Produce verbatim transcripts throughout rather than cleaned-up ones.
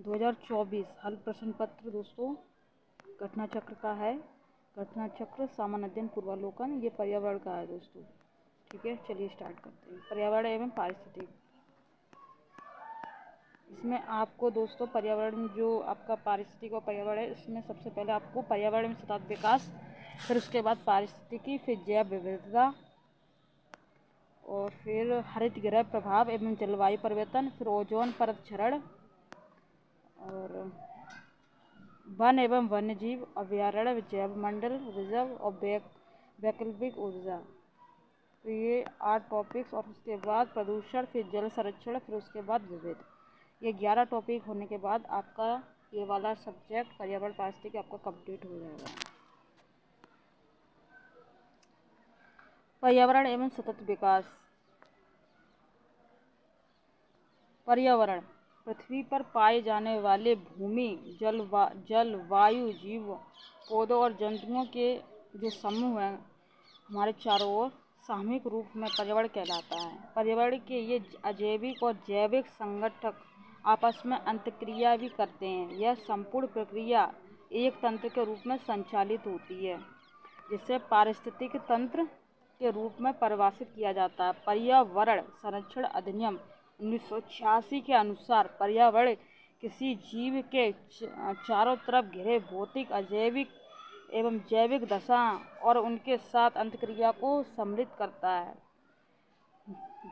दो हज़ार चौबीस हल प्रश्न पत्र दोस्तों घट्नाचक्र का है। घट्नाचक्र सामान्य अध्ययन पूर्वालोकन ये पर्यावरण का है दोस्तों। ठीक है, चलिए स्टार्ट करते हैं। पर्यावरण एवं पारिस्थितिक, इसमें आपको दोस्तों पर्यावरण जो आपका पारिस्थितिक और पर्यावरण है, इसमें सबसे पहले आपको पर्यावरण में सतत विकास, फिर उसके बाद पारिस्थितिकी, फिर जैव विविधता और फिर हरित गृह प्रभाव एवं जलवायु परिवर्तन, फिर ओजोन परत क्षरण और वन एवं वन्यजीव अभ्यारण्य, जैव मंडल रिजर्व और वैक वैकल्पिक ऊर्जा। तो ये आठ टॉपिक्स और उसके बाद प्रदूषण, फिर जल संरक्षण, फिर उसके बाद विविध, ये ग्यारह टॉपिक होने के बाद आपका ये वाला सब्जेक्ट पर्यावरण पारिस्थितिकी आपका कंप्लीट हो जाएगा। पर्यावरण एवं सतत विकास। पर्यावरण पृथ्वी पर पाए जाने वाले भूमि, जल वा, जल वायु, जीव, पौधों और जंतुओं के जो समूह हैं हमारे चारों ओर, सामूहिक रूप में पर्यावरण कहलाता है। पर्यावरण के ये अजैविक और जैविक संगठक आपस में अंतक्रिया भी करते हैं। यह संपूर्ण प्रक्रिया एक तंत्र के रूप में संचालित होती है, जिससे पारिस्थितिक तंत्र के रूप में परिभाषित किया जाता है। पर्यावरण संरक्षण अधिनियम उन्नीस सौ छियासी के अनुसार पर्यावरण किसी जीव के चारों तरफ घिरे भौतिक, अजैविक एवं जैविक दशा और उनके साथ अंतक्रिया को सम्मिलित करता है।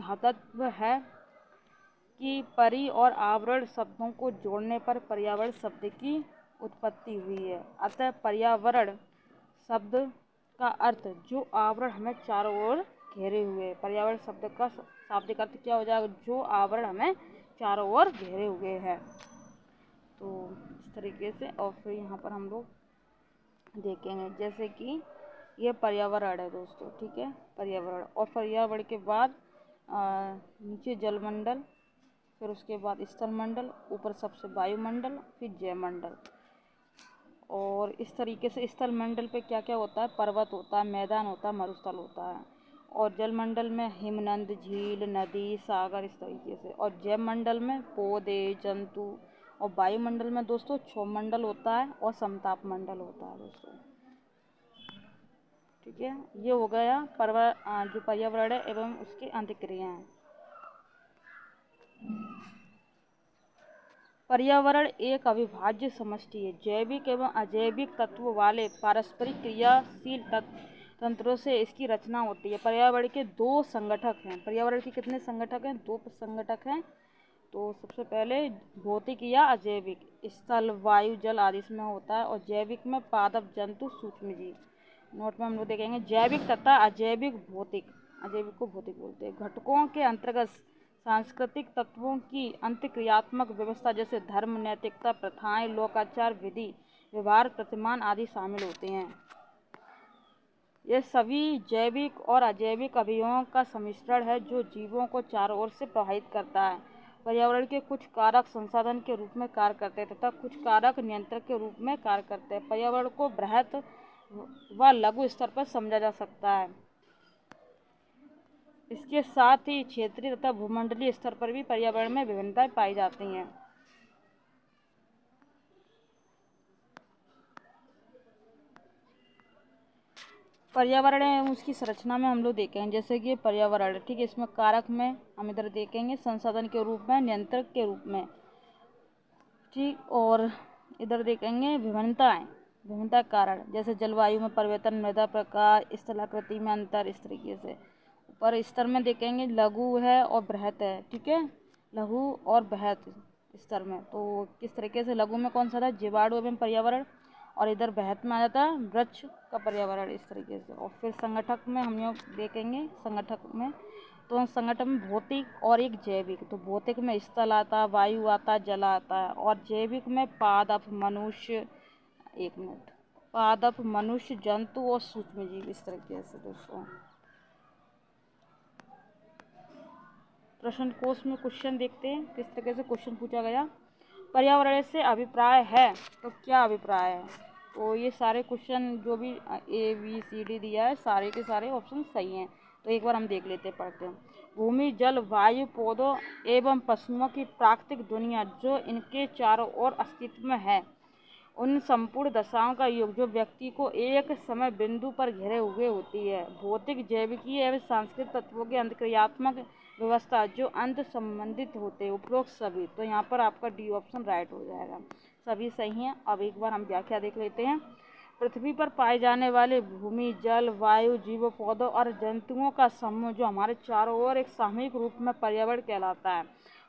धातत्व है कि परि और आवरण शब्दों को जोड़ने पर पर्यावरण शब्द की उत्पत्ति हुई है। अतः पर्यावरण शब्द का अर्थ जो आवरण हमें चारों ओर घेरे हुए, पर्यावरण शब्द का शाब्दिक अर्थ क्या हो जाएगा, जो आवरण हमें चारों ओर घेरे हुए है। तो इस तरीके से, और फिर यहाँ पर हम लोग देखेंगे जैसे कि ये पर्यावरण है दोस्तों। ठीक है, पर्यावरण और पर्यावरण के बाद आ, नीचे जलमंडल, फिर उसके बाद स्थलमंडल, ऊपर सबसे वायुमंडल, फिर जयमंडल। और इस तरीके से स्थल मंडल पे क्या क्या होता है, पर्वत होता है, मैदान होता है, मरुस्थल होता है। और जलमंडल में हिमनद, झील, नदी, सागर, इस तरीके से। और जैवमंडल में पौधे, जंतु। और वायुमंडल में दोस्तों क्षोभमंडल होता है और समताप मंडल होता है दोस्तों। ठीक है, ये हो गया पर्यावरण, जो पर्यावरण है एवं उसकी अंतक्रियाएँ। पर्यावरण एक अविभाज्य समष्टि है, जैविक एवं अजैविक तत्वों वाले पारस्परिक क्रियाशील तंत्रों से इसकी रचना होती है। पर्यावरण के दो संगठक हैं। पर्यावरण के कितने संगठक हैं, दो संगठक हैं। तो सबसे पहले भौतिक या अजैविक, स्थल, वायु, जल आदि इसमें होता है। और जैविक में पादप, जंतु, सूक्ष्मजीव। नोट में हम लोग देखेंगे जैविक तथा अजैविक भौतिक, अजैविक को भौतिक बोलते हैं। घटकों के अंतर्गत सांस्कृतिक तत्वों की अंतक्रियात्मक व्यवस्था जैसे धर्म, नैतिकता, प्रथाएं, लोकाचार, विधि, व्यवहार, प्रतिमान आदि शामिल होते हैं। ये सभी जैविक और अजैविक अवयवों का सम्मिश्रण है जो जीवों को चारों ओर से प्रभावित करता है। पर्यावरण के कुछ कारक संसाधन के रूप में कार्य करते हैं तथा कुछ कारक नियंत्रक के रूप में कार्य करते हैं। पर्यावरण को बृहत व लघु स्तर पर समझा जा सकता है। इसके साथ ही क्षेत्रीय तथा भूमंडलीय स्तर पर भी पर्यावरण में विभिन्नताएं पाई जाती हैं। पर्यावरण एवं उसकी संरचना में हम लोग देखेंगे जैसे कि पर्यावरण, ठीक है, इसमें कारक में हम इधर देखेंगे संसाधन के रूप में, नियंत्रक के रूप में, ठीक, और इधर देखेंगे विभिन्नताएं, विभिन्नता कारण जैसे जलवायु में परिवर्तन, मृदा प्रकार, स्थलाकृति में अंतर, इस तरीके से। पर स्तर में देखेंगे लघु है और बृहत है, ठीक है, लघु और बृहत स्तर में। तो किस तरीके से लघु में कौन सा था, जीवाणु एवं पर्यावरण, और इधर बृहत में आ जाता है वृक्ष का पर्यावरण, इस तरीके से। और फिर संगठक में हम लोग देखेंगे संगठक में, तो संगठन में भौतिक और एक जैविक। तो भौतिक में स्थल आता, वायु आता, जल आता है। और जैविक में पादप, मनुष्य, एक मिनट, पादप, मनुष्य, जंतु और सूक्ष्मजीव, इस तरीके से दोस्तों। प्रश्न कोष में क्वेश्चन देखते हैं किस तरीके से क्वेश्चन पूछा गया। पर्यावरण से अभिप्राय है, तो क्या अभिप्राय है, तो ये सारे क्वेश्चन जो भी ए बी सी डी दिया है सारे के सारे ऑप्शन सही हैं। तो एक बार हम देख लेते हैं, पढ़ते हैं। भूमि, जल, वायु, पौधों एवं पशुओं की प्राकृतिक दुनिया जो इनके चारों ओर अस्तित्व में है, उन संपूर्ण दशाओं का योग जो व्यक्ति को एक समय बिंदु पर घिरे हुए होती है। भौतिक, जैविकीय एवं सांस्कृतिक तत्वों की अंतक्रियात्मक व्यवस्था जो अंत संबंधित होते हैं, उपरोक्त सभी। तो यहाँ पर आपका डी ऑप्शन राइट हो जाएगा, सभी सही हैं। अब एक बार हम व्याख्या देख लेते हैं। पृथ्वी पर पाए जाने वाले भूमि, जल, वायु, जीवों, पौधों और जंतुओं का समूह जो हमारे चारों ओर एक सामूहिक रूप में पर्यावरण कहलाता है।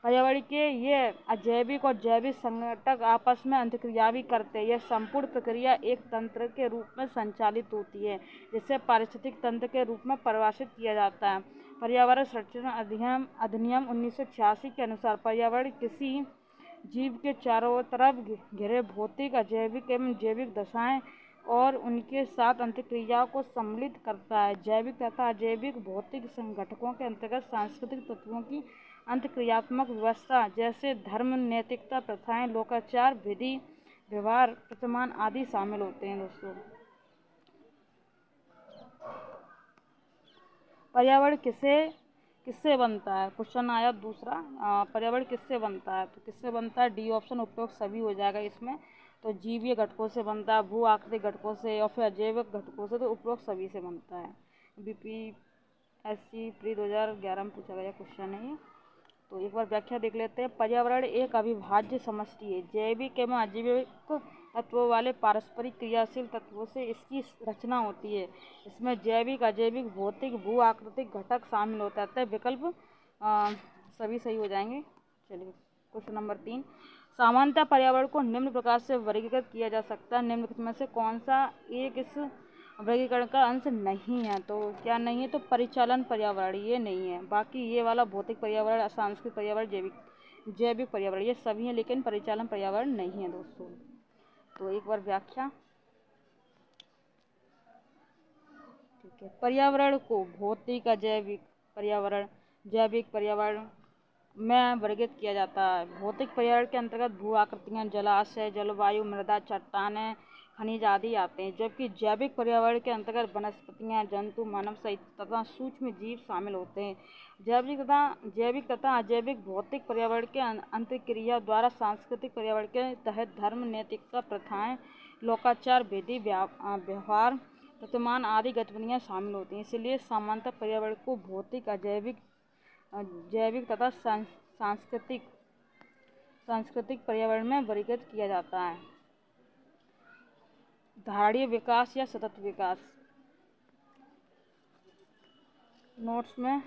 पर्यावरण के ये अजैविक और जैविक संघटक आपस में अंतक्रिया भी करते हैं। यह संपूर्ण प्रक्रिया एक तंत्र के रूप में संचालित होती है, जिसे पारिस्थितिक तंत्र के रूप में परिभाषित किया जाता है। पर्यावरण संरक्षण अधिनियम अधिनियम उन्नीस सौ छियासी के अनुसार पर्यावरण किसी जीव के चारों तरफ घिरे भौतिक, अजैविक एवं जैविक दशाएँ और उनके साथ अंतक्रिया को सम्मिलित करता है। जैविक तथा अजैविक भौतिक संगठकों के अंतर्गत सांस्कृतिक तत्वों की अंतक्रियात्मक व्यवस्था जैसे धर्म, नैतिकता, प्रथाएं, लोकाचार, विधि, व्यवहार, प्रतिमान आदि शामिल होते हैं। दोस्तों, पर्यावरण किसे किससे बनता है, क्वेश्चन आया दूसरा, पर्यावरण किससे बनता है, तो किससे बनता है डी ऑप्शन उपयोग सभी हो जाएगा इसमें। तो जीवीय घटकों से बनता है, भू आकृतिक घटकों से और फिर अजैविक घटकों से, तो उपरोक्त सभी से बनता है। बीपीएससी प्री दो हज़ार ग्यारह में पूछा गया क्वेश्चन है ये। तो एक बार व्याख्या देख लेते हैं। पर्यावरण एक अविभाज्य समष्टि है जैविक एवं अजैविक तत्वों वाले पारस्परिक क्रियाशील तत्वों से इसकी रचना होती है। इसमें जैविक, अजैविक, भौतिक, भू आकृतिक घटक शामिल होता है। तो विकल्प आ, सभी सही हो जाएंगे। चलिए क्वेश्चन नंबर तीन, सामान्यतः पर्यावरण को निम्न प्रकार से वर्गीकृत किया जा सकता है, निम्नलिखित में से कौन सा एक इस वर्गीकरण का अंश नहीं है। तो क्या नहीं है, तो परिचालन पर्यावरण ये नहीं है, बाकी ये वाला भौतिक पर्यावरण, सांस्कृतिक पर्यावरण, जैविक जैविक पर्यावरण ये सभी हैं, लेकिन परिचालन पर्यावरण नहीं है दोस्तों। तो एक बार व्याख्या, ठीक है, पर्यावरण को भौतिक, अजैविक पर्यावरण, जैविक पर्यावरण में वर्गित किया जाता है। भौतिक पर्यावरण के अंतर्गत भू आकृतियाँ, जलाशय, जलवायु, मृदा, चट्टानें, खनिज आदि आते हैं, जबकि जैविक पर्यावरण के अंतर्गत वनस्पतियाँ, जंतु, मानव सहित तथा सूक्ष्म जीव शामिल होते हैं। जैविक तथा जैविक तथा अजैविक भौतिक पर्यावरण के अंतक्रिया द्वारा सांस्कृतिक पर्यावरण के तहत धर्म, नैतिकता, प्रथाएँ, लोकाचार, विधि, व्यवहार, प्रतिमान आदि गतिविधियाँ शामिल होती हैं। इसलिए सामान्यतः पर्यावरण को भौतिक, अजैविक, जैविक तथा सांस्कृतिक सांस्कृतिक पर्यावरण में वर्गीकृत किया जाता है। धारणीय विकास या सतत विकास, नोट्स में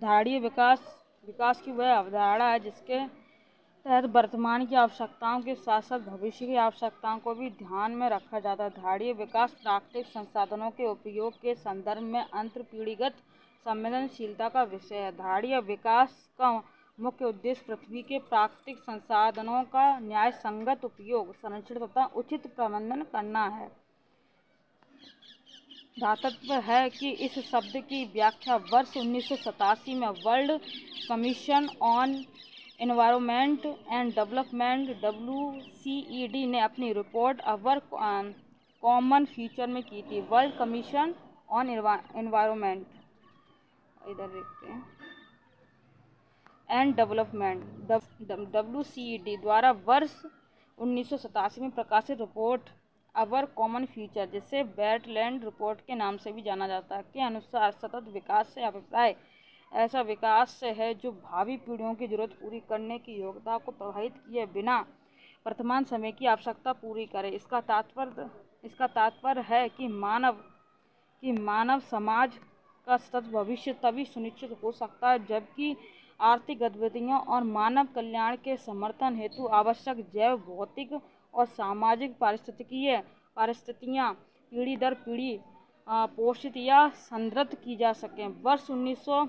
धारणीय विकास विकास की वह अवधारणा है जिसके तहत वर्तमान की आवश्यकताओं के साथ साथ भविष्य की आवश्यकताओं को भी ध्यान में रखा जाता है। धारणीय विकास प्राकृतिक संसाधनों के उपयोग के संदर्भ में अंतर पीढ़ीगत संवेदनशीलता का विषय है। धारणीय विकास का मुख्य उद्देश्य पृथ्वी के प्राकृतिक संसाधनों का न्याय संगत उपयोग, संरक्षण तथा उचित प्रबंधन करना है। ध्यातव्य है कि इस शब्द की व्याख्या वर्ष उन्नीस सौ सतासी में world commission on environment and development W C E D ने अपनी रिपोर्ट अवर कॉमन फ्यूचर में की थी। वर्ल्ड कमीशन ऑन एनवायरमेंट इधर देखते हैं and development W C E D द्वारा वर्ष उन्नीस सौ सतासी में प्रकाशित रिपोर्ट अवर कॉमन फ्यूचर, जिसे वेटलैंड रिपोर्ट के नाम से भी जाना जाता है, के अनुसार सतत विकास से अभिप्राय ऐसा विकास से है जो भावी पीढ़ियों की जरूरत पूरी करने की योग्यता को प्रभावित किए बिना वर्तमान समय की आवश्यकता पूरी करे। इसका तात्पर्य इसका तात्पर्य है कि मानव कि मानव समाज का सतत भविष्य तभी सुनिश्चित हो सकता है जबकि आर्थिक गतिविधियों और मानव कल्याण के समर्थन हेतु आवश्यक जैव, भौतिक और सामाजिक पारिस्थितिकीय परिस्थितियाँ पीढ़ी दर पीढ़ी पोषित या संदृत की जा सकें। वर्ष उन्नीस सौ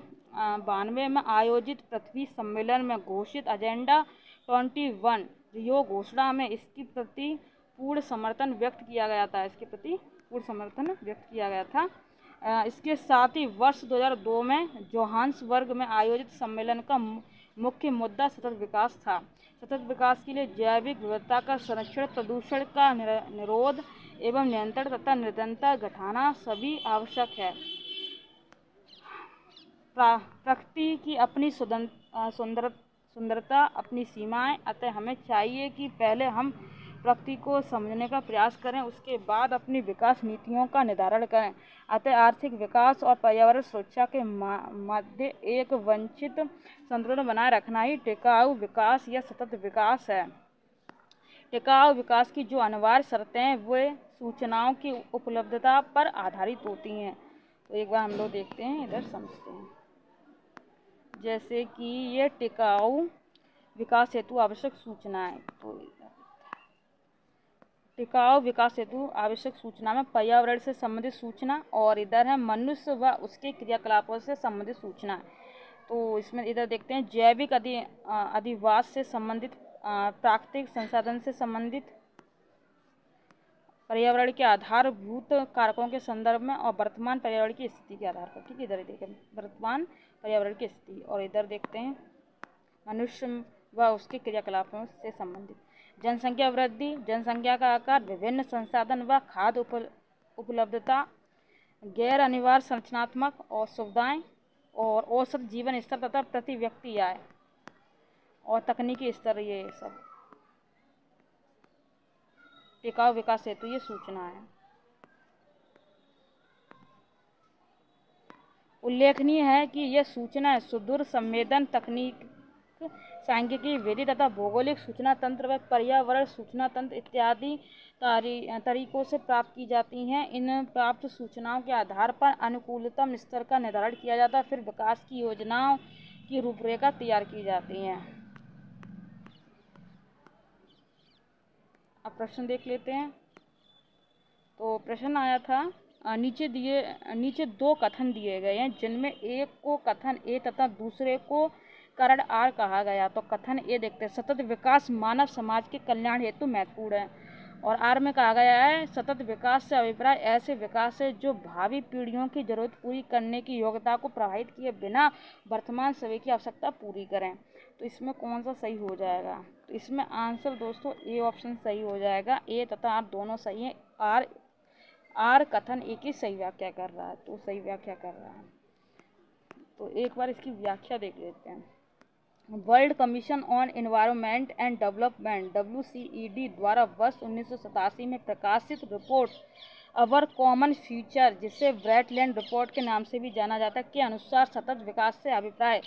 बानवे में आयोजित पृथ्वी सम्मेलन में घोषित एजेंडा इक्कीस रियो घोषणा में इसकी प्रति पूर्ण समर्थन व्यक्त किया गया था इसके प्रति पूर्ण समर्थन व्यक्त किया गया था। इसके साथ ही वर्ष दो हज़ार दो में जोहान्सबर्ग में आयोजित सम्मेलन का मुख्य मुद्दा सतत विकास था। सतत विकास के लिए जैविक विविधता का संरक्षण, प्रदूषण का निरोध एवं नियंत्रण तथा निर्धनता घटाना सभी आवश्यक है। प्रकृति की अपनी सुंदर सुंदरता अपनी सीमाएं, अतः हमें चाहिए कि पहले हम प्रकृति को समझने का प्रयास करें, उसके बाद अपनी विकास नीतियों का निर्धारण करें। अतः आर्थिक विकास और पर्यावरण सुरक्षा के मध्य एक वंचित संतुलन बनाए रखना ही टिकाऊ विकास या सतत विकास है। टिकाऊ विकास की जो अनिवार्य शर्तें हैं वे सूचनाओं की उपलब्धता पर आधारित होती हैं। तो एक बार हम लोग देखते हैं, इधर समझते हैं, जैसे कि ये टिकाऊ विकास हेतु आवश्यक सूचनाएं। तो टिकाऊ विकास हेतु आवश्यक सूचना में पर्यावरण से संबंधित सूचना और इधर है मनुष्य व उसके क्रियाकलापों से संबंधित सूचना। तो इसमें इधर देखते हैं जैविक अधि अधिवास से संबंधित, प्राकृतिक संसाधन से संबंधित, पर्यावरण के आधारभूत कारकों के संदर्भ में और वर्तमान पर्यावरण की स्थिति के आधार पर। ठीक है, इधर देखें वर्तमान पर्यावरण की स्थिति और इधर देखते हैं मनुष्य व उसके क्रियाकलापों से संबंधित जनसंख्या वृद्धि, जनसंख्या का आकार, विभिन्न संसाधन व खाद्य उपल उपलब्धता, गैर अनिवार्य संरचनात्मक और सुविधाएँ और औसत जीवन स्तर तथा प्रति व्यक्ति आय और तकनीकी स्तर, ये सब टिकाऊ विकास हेतु ये सूचना है। उल्लेखनीय है कि यह सूचना सुदूर संवेदन तकनीक, सांख्यिकी विधि तथा भौगोलिक सूचना तंत्र व पर्यावरण सूचना तंत्र इत्यादि तरीकों से प्राप्त की जाती हैं। इन प्राप्त सूचनाओं के आधार पर अनुकूलतम स्तर का निर्धारण किया जाता है, फिर विकास की योजनाओं की रूपरेखा तैयार की जाती है। अब प्रश्न देख लेते हैं। तो प्रश्न आया था, नीचे दिए नीचे दो कथन दिए गए हैं जिनमें एक को कथन ए तथा दूसरे को कारण आर कहा गया। तो कथन ए देखते हैं, सतत विकास मानव समाज के कल्याण हेतु महत्वपूर्ण है, और आर में कहा गया है सतत विकास से अभिप्राय ऐसे विकास है जो भावी पीढ़ियों की जरूरत पूरी करने की योग्यता को प्रभावित किए बिना वर्तमान समय की आवश्यकता पूरी करें। तो इसमें कौन सा सही हो जाएगा? तो इसमें आंसर दोस्तों ए ऑप्शन सही हो जाएगा। ए तथा आर दोनों सही हैं। आर आर कथन ए की सही व्याख्या कर रहा है, तो सही व्याख्या कर रहा है। तो एक बार इसकी व्याख्या देख लेते हैं। World commission on environment and development W C E D द्वारा वर्ष उन्नीस सौ सतासी में प्रकाशित रिपोर्ट अवर कॉमन फ्यूचर, जिसे वेटलैंड रिपोर्ट के नाम से भी जाना जाता है, के अनुसार सतत विकास से अभिप्राय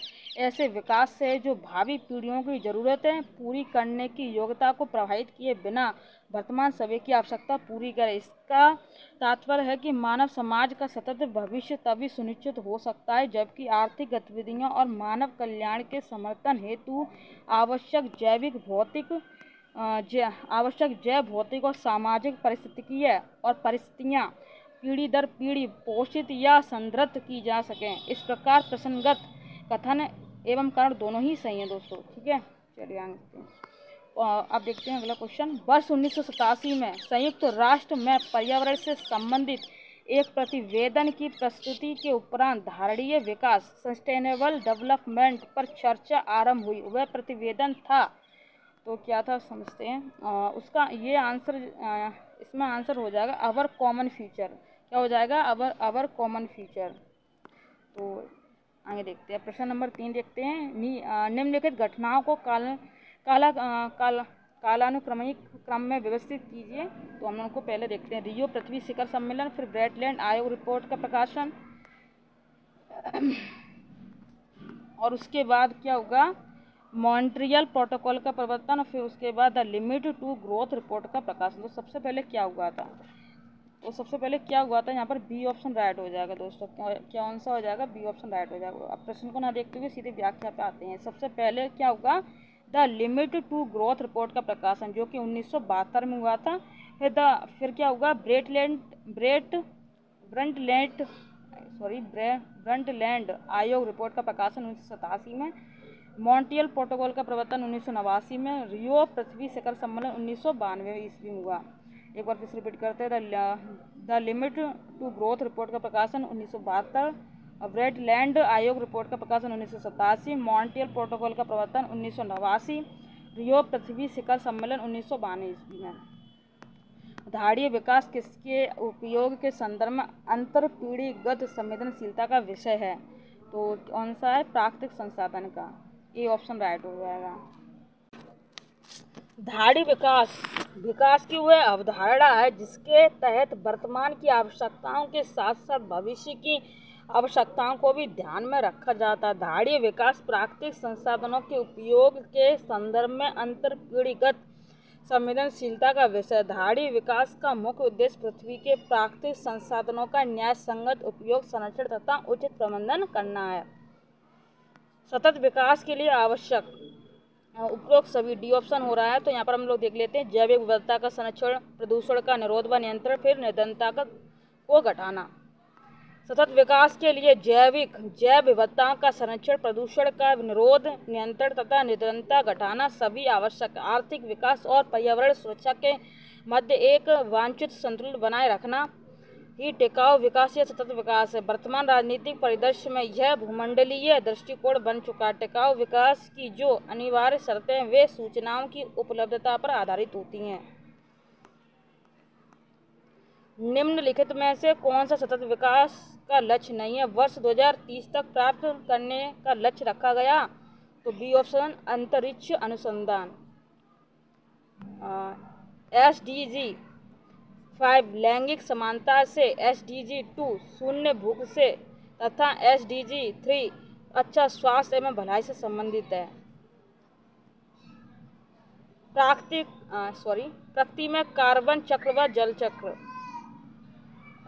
ऐसे विकास से जो भावी पीढ़ियों की ज़रूरतें पूरी करने की योग्यता को प्रभावित किए बिना वर्तमान समय की आवश्यकता पूरी करे। इसका तात्पर्य है कि मानव समाज का सतत भविष्य तभी सुनिश्चित हो सकता है जबकि आर्थिक गतिविधियों और मानव कल्याण के समर्थन हेतु आवश्यक जैविक भौतिक जय आवश्यक जैव भौतिक और सामाजिक परिस्थितिकीय और परिस्थितियाँ पीढ़ी दर पीढ़ी पोषित या संदृत की जा सकें। इस प्रकार प्रसंगत कथन एवं कारण दोनों ही सही हैं दोस्तों। ठीक है, चलिए आगे अब देखते हैं अगला क्वेश्चन। वर्ष उन्नीस सौ सतासी में संयुक्त राष्ट्र में पर्यावरण से संबंधित एक प्रतिवेदन की प्रस्तुति के उपरांत धारणीय विकास सस्टेनेबल डेवलपमेंट पर चर्चा आरम्भ हुई। वह प्रतिवेदन था, तो क्या था समझते हैं। आ, उसका ये आंसर आ, इसमें आंसर हो जाएगा आवर कॉमन फ्यूचर। क्या हो जाएगा? Our our common future. तो आगे देखते हैं प्रश्न नंबर तीन देखते हैं। निम्नलिखित घटनाओं को काल काला आ, काल कालानुक्रमिक क्रम में व्यवस्थित कीजिए। तो हम लोग को पहले देखते हैं रियो पृथ्वी शिखर सम्मेलन, फिर ब्रेटलैंड आयोग रिपोर्ट का प्रकाशन और उसके बाद क्या होगा मॉन्ट्रियल प्रोटोकॉल का प्रवर्तन, फिर उसके बाद the limit to growth report का प्रकाशन। तो सबसे पहले क्या हुआ था? तो सबसे पहले क्या हुआ था यहाँ पर बी ऑप्शन राइट हो जाएगा दोस्तों। क्या आंसर हो जाएगा? बी ऑप्शन राइट हो जाएगा। अब प्रश्न को ना देखते हुए सीधे व्याख्या पे आते हैं। सबसे पहले क्या हुआ? The limit to growth report का प्रकाशन जो कि उन्नीस सौ बहत्तर में हुआ था। फिर द फिर क्या हुआ? Bretland Bret Brundtland sorry Brundtland आयोग रिपोर्ट का प्रकाशन उन्नीस सौ सतासी में, मॉन्ट्रियल प्रोटोकॉल का प्रवर्तन उन्नीस सौ नवासी में, रियो पृथ्वी शिखर सम्मेलन उन्नीस सौ बानवे ईस्वी में हुआ। एक बार फिर रिपीट करते हैं, the limit to growth report का प्रकाशन उन्नीस सौ बहत्तर, ब्रेटलैंड आयोग रिपोर्ट का प्रकाशन उन्नीस सौ सतासी, मॉन्ट्रियल प्रोटोकॉल का प्रवर्तन उन्नीस सौ नवासी, रियो पृथ्वी शिखर सम्मेलन उन्नीस सौ बानवे ईस्वी में। धारणीय विकास किसके उपयोग के संदर्भ में अंतर पीढ़ीगत संवेदनशीलता का विषय है। तो कौन सा है? प्राकृतिक संसाधन का। ये ऑप्शन राइट हो जाएगा। धाड़ी विकास विकास की वह अवधारणा है जिसके तहत वर्तमान की आवश्यकताओं के साथ साथ भविष्य की आवश्यकताओं को भी ध्यान में रखा जाता है। धाड़ी विकास प्राकृतिक संसाधनों के उपयोग के संदर्भ में अंतर पीढ़ीगत संवेदनशीलता का विषय। धाड़ी विकास का मुख्य उद्देश्य पृथ्वी के प्राकृतिक संसाधनों का न्याय संगत उपयोग, संरक्षण तथा उचित प्रबंधन करना है। सतत विकास के लिए आवश्यक उपयोग सभी डी ऑप्शन हो रहा है। तो यहाँ पर हम लोग देख लेते हैं, जैविक विविधता का संरक्षण, प्रदूषण का निरोध व नियंत्रण, फिर निर्धनता का को घटाना। सतत विकास के लिए जैविक जैव विविधताओं का संरक्षण, प्रदूषण का निरोध, नियंत्रण तथा निर्धनता घटाना सभी आवश्यक। आर्थिक विकास और पर्यावरण सुरक्षा के मध्य एक वांछित संतुलन बनाए रखना ही टिकाऊ विकास या सतत विकास है। वर्तमान राजनीतिक परिदृश्य में यह भूमंडलीय दृष्टिकोण बन चुका है। टिकाऊ विकास की जो अनिवार्य शर्तें वे सूचनाओं की उपलब्धता पर आधारित होती हैं। निम्नलिखित में से कौन सा सतत विकास का लक्ष्य नहीं है? वर्ष दो हज़ार तीस तक प्राप्त करने का लक्ष्य रखा गया। तो बी ऑप्शन अंतरिक्ष अनुसंधान। एस डी जी फाइव लैंगिक समानता से, एस डी जी टू शून्य भूख से तथा एस डी जी थ्री अच्छा स्वास्थ्य एवं भलाई से संबंधित है। प्राकृतिक सॉरी प्रकृति में कार्बन चक्र व जल चक्र।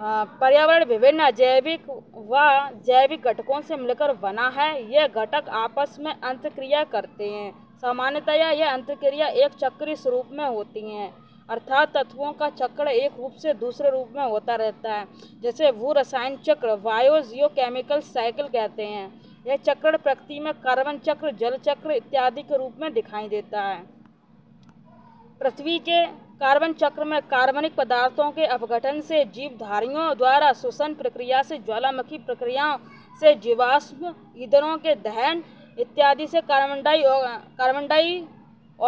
पर्यावरण विभिन्न जैविक व जैविक घटकों से मिलकर बना है। यह घटक आपस में अंतक्रिया करते हैं। सामान्यतया यह अंतक्रिया एक चक्रीय स्वरूप में होती हैं, अर्थात तत्वों का चक्र एक रूप से दूसरे रूप में होता रहता है, जैसे भू रसायन चक्र बायोजियोकेमिकल साइकिल कहते हैं। यह चक्र प्रकृति में कार्बन चक्र, जल चक्र इत्यादि के रूप में दिखाई देता है। पृथ्वी के कार्बन चक्र में कार्बनिक पदार्थों के अपघटन से, जीवधारियों द्वारा श्वसन प्रक्रिया से, ज्वालामुखी प्रक्रियाओं से, जीवाश्म ईंधनों के दहन इत्यादि से carbon di carbon die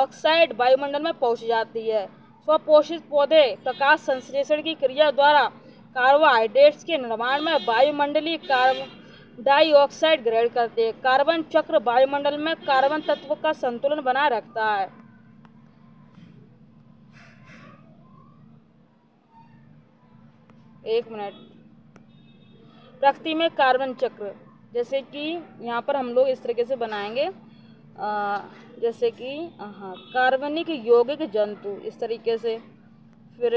oxide वायुमंडल में पहुंच जाती है। स्वपोषित पौधे प्रकाश संश्लेषण की क्रिया द्वारा कार्बोहाइड्रेट्स के निर्माण में वायुमंडलीय कार्बन डाई ऑक्साइड ग्रहण करते हैं। कार्बन चक्र वायुमंडल में कार्बन तत्व का संतुलन बनाए रखता है। एक मिनट प्रकृति में कार्बन चक्र, जैसे कि यहाँ पर हम लोग इस तरीके से बनाएंगे, आ, जैसे कि हाँ कार्बनिक यौगिक जंतु इस तरीके से। फिर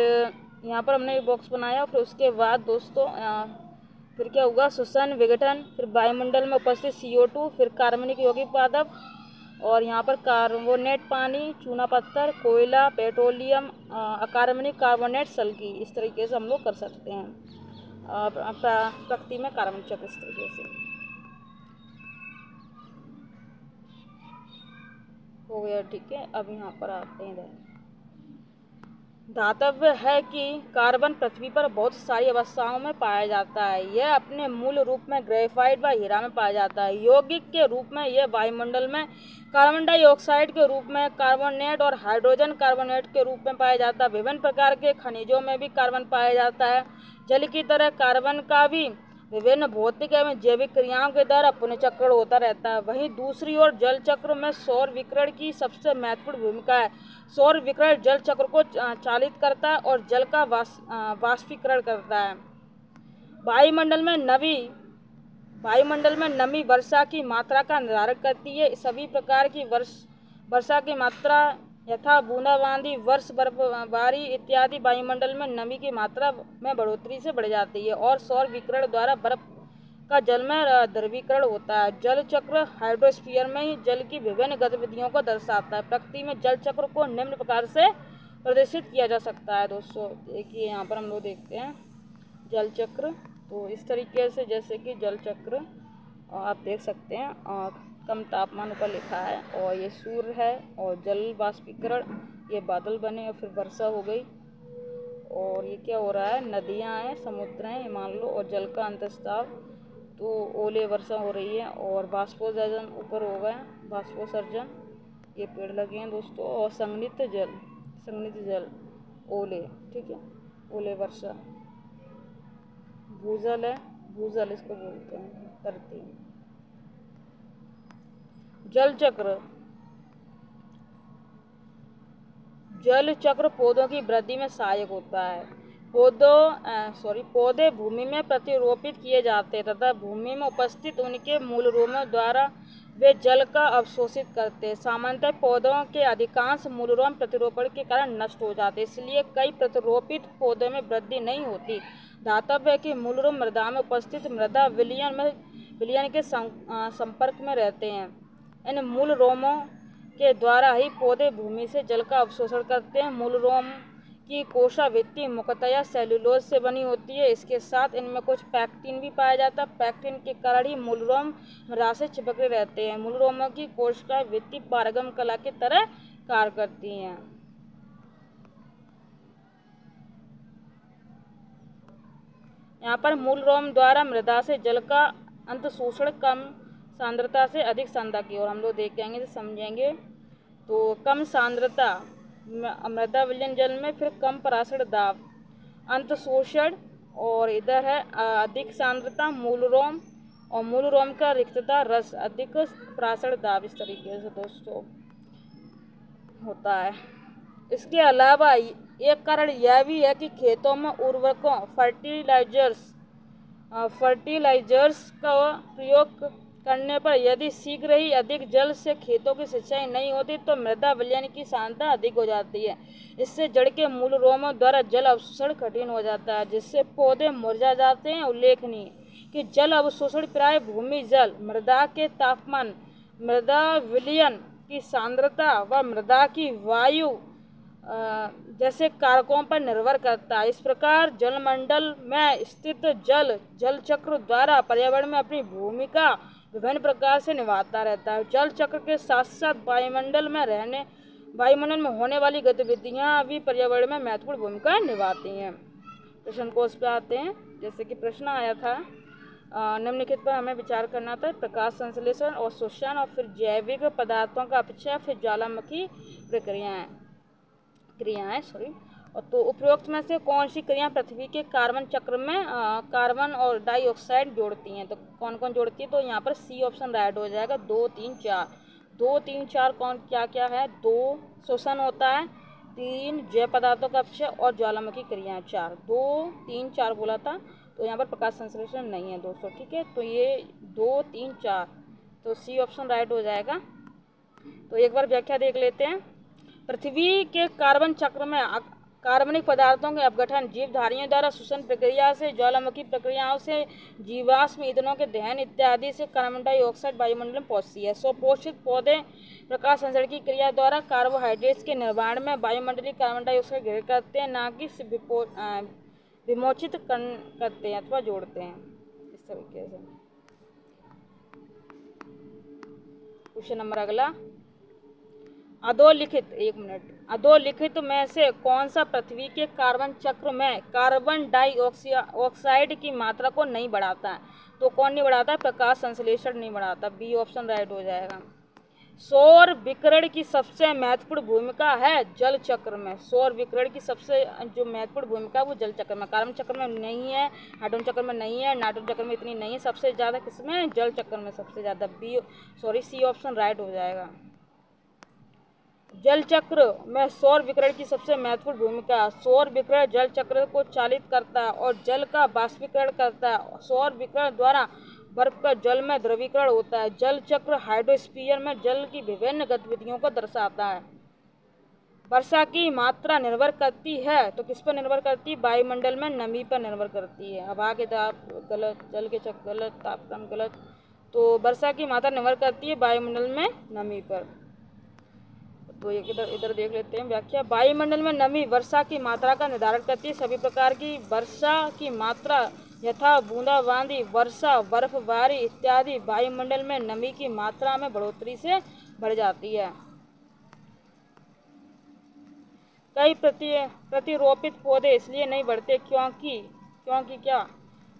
यहाँ पर हमने ये बॉक्स बनाया। फिर उसके बाद दोस्तों आ, फिर क्या होगा? श्वसन विघटन, फिर वायुमंडल में उपस्थित सी ओ टू, फिर कार्बनिक यौगिक पादप, और यहाँ पर कार्बोनेट पानी, चूना पत्थर, कोयला, पेट्रोलियम, अकार्बनिक कार्बोनेट सल्की। इस तरीके से हम लोग कर सकते हैं प्रकृति में कार्बन चक्र इस तरीके से हो गया। ठीक है, अब यहाँ पर आते हैं इधर। धातव्य है कि कार्बन पृथ्वी पर बहुत सारी अवस्थाओं में पाया जाता है। यह अपने मूल रूप में ग्रेफाइट व हीरा में पाया जाता है। यौगिक के रूप में यह वायुमंडल में कार्बन डाइऑक्साइड के रूप में कार्बोनेट और हाइड्रोजन कार्बोनेट के रूप में पाया जाता है। विभिन्न प्रकार के खनिजों में भी कार्बन पाया जाता है। जल की तरह कार्बन का भी विभिन्न भौतिक एवं जैविक क्रियाओं के द्वारा पुनर्चक्रण होता रहता है। वहीं दूसरी ओर जल चक्र में सौर विकिरण की सबसे महत्वपूर्ण भूमिका है। सौर विकिरण जल चक्र को चालित करता है और जल का वाष्पीकरण करता है। वायुमंडल में नमी वायुमंडल में नमी वर्षा की मात्रा का निर्धारण करती है। सभी प्रकार की वर्ष वर्षा की मात्रा यथा बूंदाबांदी, वर्ष, बर्फबारी इत्यादि वायुमंडल में नमी की मात्रा में बढ़ोतरी से बढ़ जाती है और सौर विकिरण द्वारा बर्फ का जल में द्रवीकरण होता है। जल चक्र हाइड्रोस्फीयर में ही जल की विभिन्न गतिविधियों को दर्शाता है। प्रकृति में जल चक्र को निम्न प्रकार से प्रदर्शित किया जा सकता है। दोस्तों देखिए यहाँ पर हम लोग देखते हैं जल चक्र। तो इस तरीके से, जैसे कि जल चक्र आप देख सकते हैं, और कम तापमान पर लिखा है, और ये सूर्य है, और जल बाष्पीकरण, ये बादल बने, और फिर वर्षा हो गई, और ये क्या हो रहा है? नदियां हैं, समुद्र हैं, मान लो, और जल का अंतस्ताव, तो ओले वर्षा हो रही है, और बाष्पोत्सर्जन ऊपर हो गए, बाष्पोत्सर्जन, ये पेड़ लगे हैं दोस्तों, और संघनित जल संघनित जल ओले, ठीक है, ओले वर्षा। भूजल है, भूजल इसको बोलते हैं, करते हैं। जल चक्र। जल चक्र पौधों की वृद्धि में सहायक होता है। पौधों सॉरी पौधे भूमि में प्रतिरोपित किए जाते हैं तथा भूमि में उपस्थित उनके मूल रोमों द्वारा वे जल का अवशोषित करते हैं। सामान्यतः पौधों के अधिकांश मूल रोम प्रतिरोपण के कारण नष्ट हो जाते हैं, इसलिए कई प्रतिरोपित पौधों में वृद्धि नहीं होती। धातव है कि मूल रोम मृदा में उपस्थित मृदा विलयन में विलयन के संपर्क में रहते हैं। इन मूल रोमों के द्वारा ही पौधे भूमि से जल का अवशोषण करते हैं। मूल रोम की कोशाभित्ति मुख्यतया सेल्यूलोज से बनी होती है। इसके साथ इनमें कुछ पैक्टिन भी पाया जाता है। पैक्टिन के कारण ही मूल रोम मृदा से चिपके रहते हैं। मूल रोमों की कोशाभित्ति पारगम कला की तरह कार्य करती हैं। यहाँ पर मूल रोम द्वारा मृदा से जल का अंतशोषण कम सांद्रता से अधिक सांद्रता की ओर हम लोग देखेंगे तो समझेंगे। तो कम सांद्रता मृदा विलयन जल में, फिर कम परासरण दाब अंतशोषण, और इधर है अधिक सांद्रता मूल रोम, और मूल रोम का रिक्तता रस अधिक परासरण दाब। इस तरीके से दोस्तों होता है। इसके अलावा एक कारण यह भी है कि खेतों में उर्वरकों फर्टिलाइजर्स फर्टिलाइजर्स का प्रयोग करने पर यदि शीघ्र ही अधिक जल से खेतों की सिंचाई नहीं होती तो मृदा विलयन की सांद्रता अधिक हो जाती है। इससे जड़ के मूल रोमों द्वारा जल अवशोषण कठिन हो जाता है, जिससे पौधे मुरझा जाते हैं। उल्लेखनीय कि जल अवशोषण प्राय भूमि जल, मृदा के तापमान, मृदा विलयन की सांद्रता व मृदा की वायु जैसे कारकों पर निर्भर करता है। इस प्रकार जलमंडल में स्थित जल जल चक्र द्वारा पर्यावरण में अपनी भूमिका विभिन्न प्रकार से निभाता रहता है। जल चक्र के साथ साथ वायुमंडल में रहने वायुमंडल में होने वाली गतिविधियाँ भी पर्यावरण में महत्वपूर्ण भूमिका निभाती हैं। प्रश्न कोष पर आते हैं। जैसे कि प्रश्न आया था निम्नलिखित पर हमें विचार करना था: प्रकाश संश्लेषण और शोषण, और फिर जैविक पदार्थों का अपचय, फिर ज्वालामुखी प्रक्रियाएँ क्रियाएँ सॉरी और तो उपरोक्त में से कौन सी क्रियाएँ पृथ्वी के कार्बन चक्र में आ, कार्बन और डाइऑक्साइड जोड़ती हैं? तो कौन कौन जोड़ती है? तो यहाँ पर सी ऑप्शन राइट हो जाएगा। दो तीन चार दो तीन चार कौन क्या क्या है? दो शोषण होता है, तीन जैव पदार्थों का अपचय, और ज्वालामुखी क्रियाएँ चार। दो तीन चार बोला था, तो यहाँ पर प्रकाश संश्लेषण नहीं है दोस्तों, ठीक है। तो ये दो तीन चार, तो सी ऑप्शन राइट हो जाएगा। तो एक बार व्याख्या देख लेते हैं। पृथ्वी के कार्बन चक्र में कार्बनिक पदार्थों के अपघटन जीवधारियों द्वारा शोषण प्रक्रिया से, ज्वालामुखी प्रक्रियाओं से, जीवाश्म ईंधनों के दहन इत्यादि से कार्बन डाइऑक्साइड वायुमंडल में पहुँचती है। स्वपोषित पौधे प्रकाश संश्लेषण की क्रिया द्वारा कार्बोहाइड्रेट्स के निर्माण में वायुमंडलीय कार्बन डाइऑक्साइड ग्रहण करते हैं, ना कि विमोचित करते हैं अथवा जोड़ते हैं। इस तरीके से क्वेश्चन नंबर अगला, अधोलिखित एक मिनट अधोलिखित में से कौन सा पृथ्वी के कार्बन चक्र में कार्बन डाइऑक्साइड की मात्रा को नहीं बढ़ाता है? तो कौन नहीं बढ़ाता है? प्रकाश संश्लेषण नहीं बढ़ाता। बी ऑप्शन राइट हो जाएगा। सौर विकिरण की सबसे महत्वपूर्ण भूमिका है जल चक्र में। सौर विकिरण की सबसे जो महत्वपूर्ण भूमिका है वो जल चक्र में, कार्बन चक्र में नहीं है, हाइड्रोजन चक्र में नहीं है, नाइट्रोजन चक्र में इतनी नहीं है। सबसे ज़्यादा किसमें? जल चक्र में सबसे ज़्यादा। B sorry C option right हो जाएगा। जल चक्र में सौर विकिरण की सबसे महत्वपूर्ण भूमिका। सौर विकिरण जल चक्र को चालित करता है और जल का वाष्पीकरण करता है। सौर विकिरण द्वारा बर्फ का जल में द्रवीकरण होता है। जल चक्र हाइड्रोस्फीयर में जल की विभिन्न गतिविधियों को दर्शाता है। वर्षा की मात्रा निर्भर करती है, तो किस पर निर्भर करती है? वायुमंडल में नमी पर निर्भर करती है। हवा के दाब गलत, जल के चक्र गलत, तापमान गलत, तो वर्षा की मात्रा निर्भर करती है वायुमंडल में नमी पर। तो ये इधर इधर देख लेते हैं व्याख्या। वायुमंडल में नमी वर्षा की मात्रा का निर्धारण करती है। सभी प्रकार की वर्षा की मात्रा यथा बूंदाबांदी, वर्षा, बर्फबारी इत्यादि वायुमंडल में नमी की मात्रा में बढ़ोतरी से बढ़ जाती है। कई प्रति प्रतिरोपित पौधे इसलिए नहीं बढ़ते क्योंकि क्योंकि क्या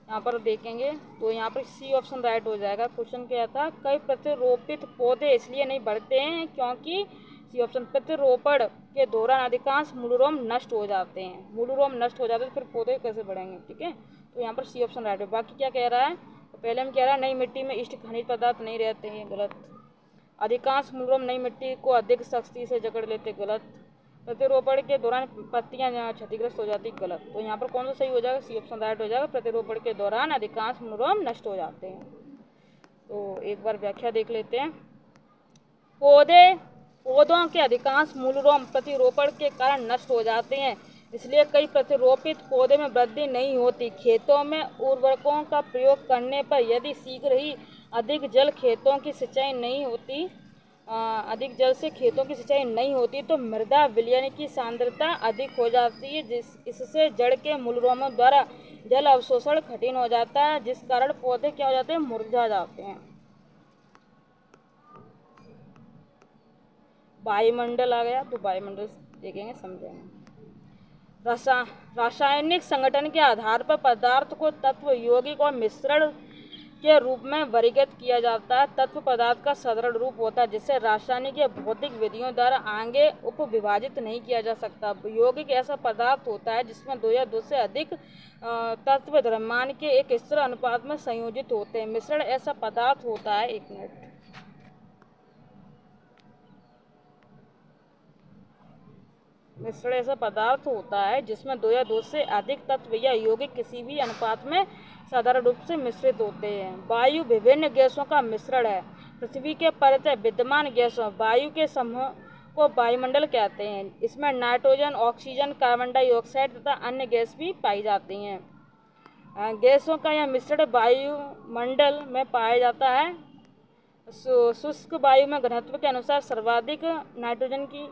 यहाँ पर देखेंगे तो यहाँ पर सी ऑप्शन राइट हो जाएगा। क्वेश्चन क्या था? कई प्रतिरोपित पौधे इसलिए नहीं बढ़ते हैं क्योंकि सी ऑप्शन। प्रतिरोपण के दौरान अधिकांश मूलरोम नष्ट हो जाते हैं। मूलरोम नष्ट हो जाते हैं फिर पौधे कैसे बढ़ेंगे, ठीक है। तो यहाँ पर सी ऑप्शन राइट है। बाकी क्या कह रहा है? तो पहले हम कह रहा है नई मिट्टी में इष्ट खनिज पदार्थ नहीं रहते हैं, गलत। अधिकांश मूलरोम नई मिट्टी को अधिक सख्ती से जकड़ लेते। गलत। प्रतिरोपण के दौरान पत्तियां क्षतिग्रस्त हो जाती। गलत। तो यहाँ पर कौन सा सही हो जाएगा? सी ऑप्शन राइट हो जाएगा। प्रतिरोपण के दौरान अधिकांश मूलरोम नष्ट हो जाते हैं। तो एक बार व्याख्या देख लेते हैं। पौधे पौधों के अधिकांश मूलरोम प्रतिरोपण के कारण नष्ट हो जाते हैं, इसलिए कई प्रतिरोपित पौधे में वृद्धि नहीं होती। खेतों में उर्वरकों का प्रयोग करने पर यदि शीघ्र ही अधिक जल खेतों की सिंचाई नहीं होती अधिक जल से खेतों की सिंचाई नहीं होती तो मृदा विलयन की सांद्रता अधिक हो जाती है, जिस इससे जड़ के मूलरोमों द्वारा जल अवशोषण कठिन हो जाता है, जिस कारण पौधे क्या हो जाते हैं? मुरझा जाते हैं। वायुमंडल आ गया, तो वायुमंडल देखेंगे, समझेंगे। रसा रासायनिक संगठन के आधार पर पदार्थ को तत्व, यौगिक और मिश्रण के रूप में वर्गीकृत किया जाता है। तत्व पदार्थ का साधारण रूप होता है जिसे रासायनिक या भौतिक विधियों द्वारा आगे उपविभाजित नहीं किया जा सकता। यौगिक ऐसा पदार्थ होता है जिसमें दो या दो से अधिक तत्व द्रव्यमान के एक स्थिर अनुपात में संयोजित होते हैं। मिश्रण ऐसा पदार्थ होता है एक मिनट मिश्रण ऐसा पदार्थ होता है जिसमें दो या दो से अधिक तत्व या यौगिक किसी भी अनुपात में साधारण रूप से मिश्रित होते हैं। वायु विभिन्न गैसों का मिश्रण है। पृथ्वी के परितः विद्यमान गैसों वायु के समूह को वायुमंडल कहते हैं। इसमें नाइट्रोजन, ऑक्सीजन, कार्बन डाइऑक्साइड तथा अन्य गैस भी पाई जाती हैं। गैसों का यह मिश्रण वायुमंडल में पाया जाता है। शुष्क वायु में घनत्व के अनुसार सर्वाधिक नाइट्रोजन की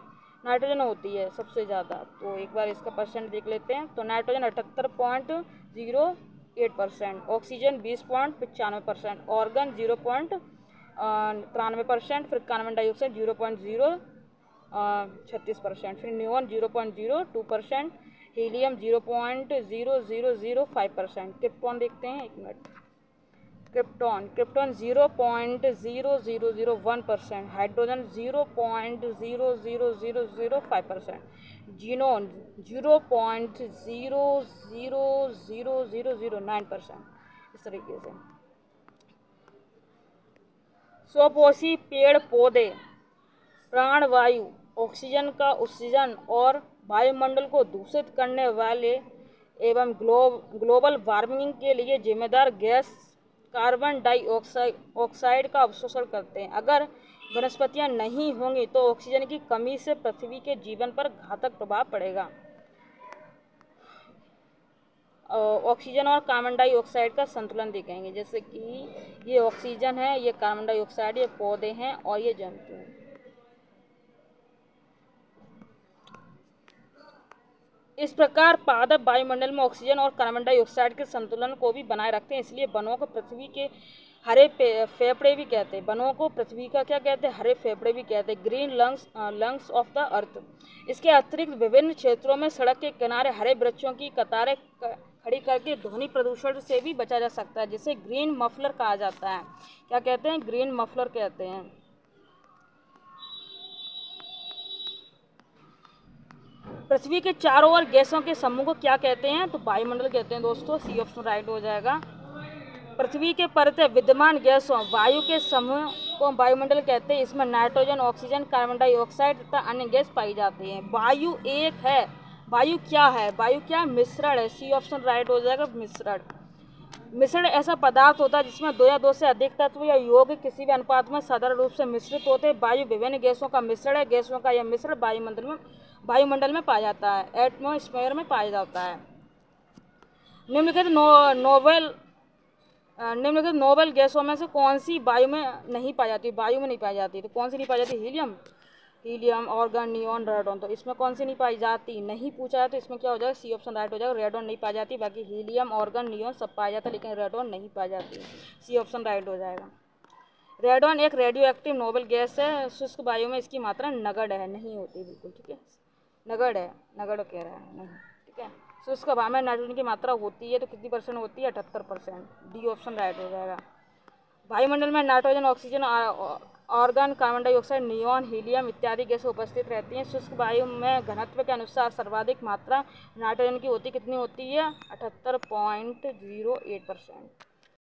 नाइट्रोजन होती है सबसे ज़्यादा। तो एक बार इसका परसेंट देख लेते हैं। तो नाइट्रोजन अठहत्तर point zero eight percent, oxygen बीस पॉइंट पचानवे परसेंट, ऑर्गन जीरो पॉइंट तिरानवे परसेंट, फिर carbon dioxide zero point zero छत्तीस परसेंट, फिर neon zero point zero two percent, helium zero point zero zero zero five percent. Krypton देखते हैं एक minute krypton krypton zero point zero zero zero one percent, hydrogen zero point zero zero zero zero five percent, xenon zero point zero zero zero zero zero nine percent. इस तरीके से स्वपोषी पेड़ पौधे प्राणवायु, oxygen का उत्सर्जन और वायुमंडल को दूषित करने वाले एवं ग्लोब ग्लोबल वार्मिंग के लिए जिम्मेदार गैस कार्बन डाइऑक्साइड ऑक्साइड का अवशोषण करते हैं। अगर वनस्पतियां नहीं होंगी तो ऑक्सीजन की कमी से पृथ्वी के जीवन पर घातक प्रभाव पड़ेगा। ऑक्सीजन और कार्बन डाइऑक्साइड का संतुलन देखेंगे, जैसे कि ये ऑक्सीजन है, ये कार्बन डाइऑक्साइड, ये पौधे हैं और ये जंतु हैं। इस प्रकार पादप वायुमंडल में ऑक्सीजन और कार्बन डाइऑक्साइड के संतुलन को भी बनाए रखते हैं। इसलिए वनों को पृथ्वी के हरे फेफड़े भी कहते हैं। वनों को पृथ्वी का क्या कहते हैं? हरे फेफड़े भी कहते हैं। Green lungs lungs of the earth. इसके अतिरिक्त विभिन्न क्षेत्रों में सड़क के किनारे हरे वृक्षों की कतारें खड़ी करके ध्वनि प्रदूषण से भी बचा जा सकता है, जिसे ग्रीन मफलर कहा जाता है। क्या कहते हैं? ग्रीन मफलर कहते हैं। पृथ्वी के चारों ओर गैसों के समूह को क्या कहते हैं? तो वायुमंडल कहते हैं दोस्तों। सी ऑप्शन राइट हो जाएगा। पृथ्वी के परितः विद्यमान गैसों वायु के समूह को वायुमंडल कहते हैं। इसमें नाइट्रोजन, ऑक्सीजन, कार्बन डाइऑक्साइड तथा अन्य गैस पाई जाती हैं। वायु एक है। वायु क्या है? वायु क्या? मिश्रण है। सी ऑप्शन राइट हो जाएगा, मिश्रण। मिश्रण ऐसा पदार्थ होता है जिसमें दो या दो से अधिक तत्व या यौगिक किसी भी अनुपात में साधारण रूप से मिश्रित होते हैं। वायु विभिन्न गैसों का मिश्रण है। गैसों का यह मिश्रण वायुमंडल में वायुमंडल में पाया जाता है, एटमॉस्फेयर में पाया जाता है। निम्नलिखित नो, नोबेल निम्नलिखित नोबेल गैसों में से कौन सी वायु में नहीं पाई जाती? वायु में नहीं पाई जाती। तो कौन सी नहीं पाई जाती? Helium helium argon, neon, radon. तो इसमें कौन सी नहीं पाई जाती? नहीं पूछा जाए तो इसमें क्या हो जाएगा? सी ऑप्शन राइट हो जाएगा। रेडोन नहीं पाई जाती, बाकी हीलियम, ऑर्गन, नियोन सब पाया जाता है, लेकिन रेडोन नहीं पाई जाती। सी ऑप्शन राइट हो जाएगा। रेडोन एक रेडियो एक्टिव नोबेल गैस है। शुष्क वायु में इसकी मात्रा नगण्य है, नहीं होती बिल्कुल। ठीक है, नगण्य है, नगण्य कह रहा है, नहीं। ठीक है, शुष्क हवा में नाइट्रोजन की मात्रा होती है तो कितनी परसेंट होती है? अठहत्तर परसेंट। डी ऑप्शन राइट हो जाएगा। वायुमंडल में nitrogen, oxygen, argon, carbon dioxide, neon, helium इत्यादि गैसें उपस्थित रहती हैं। शुष्क वायु में घनत्व के अनुसार सर्वाधिक मात्रा नाइट्रोजन की होती कितनी होती है? अठहत्तर पॉइंट जीरो एट परसेंट।